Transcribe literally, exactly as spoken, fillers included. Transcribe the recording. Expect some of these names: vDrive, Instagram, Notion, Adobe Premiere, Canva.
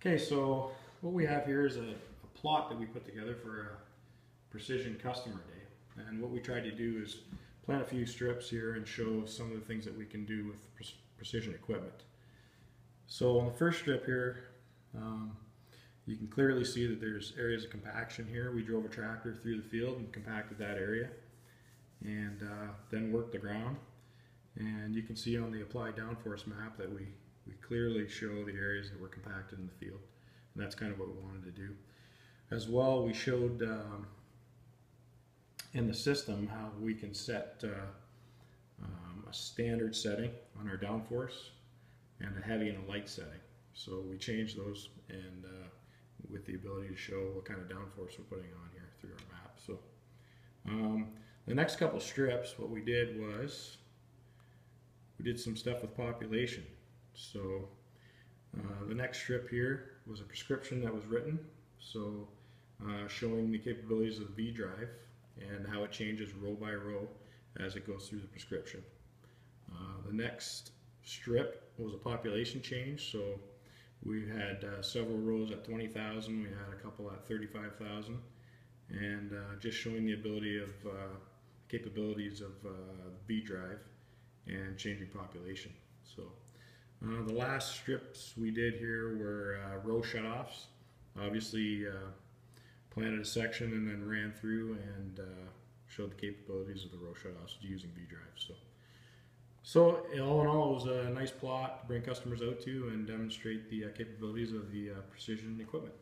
Okay, so what we have here is a, a plot that we put together for a Precision Customer Day, and what we tried to do is plan a few strips here and show some of the things that we can do with pre precision equipment. So on the first strip here, um, you can clearly see that there's areas of compaction here. We drove a tractor through the field and compacted that area, and uh, then worked the ground. And you can see on the applied downforce map that we, we clearly show the areas that were compacted in the field. And that's kind of what we wanted to do. As well, we showed um, in the system how we can set uh, um, a standard setting on our downforce and a heavy and a light setting. So we changed those, and uh, with the ability to show what kind of downforce we're putting on here through our map. So um, the next couple strips, what we did was we did some stuff with population. So uh, the next strip here was a prescription that was written, so uh, showing the capabilities of the vDrive and how it changes row by row as it goes through the prescription. Uh, the next strip was a population change, so we had uh, several rows at twenty thousand, we had a couple at thirty-five thousand, and uh, just showing the ability of uh, capabilities of uh, vDrive and changing population. So uh, the last strips we did here were uh, row shutoffs. Obviously, uh, planted a section and then ran through and uh, showed the capabilities of the row shutoffs using vDrive. So, so all in all, it was a nice plot to bring customers out to and demonstrate the uh, capabilities of the uh, precision equipment.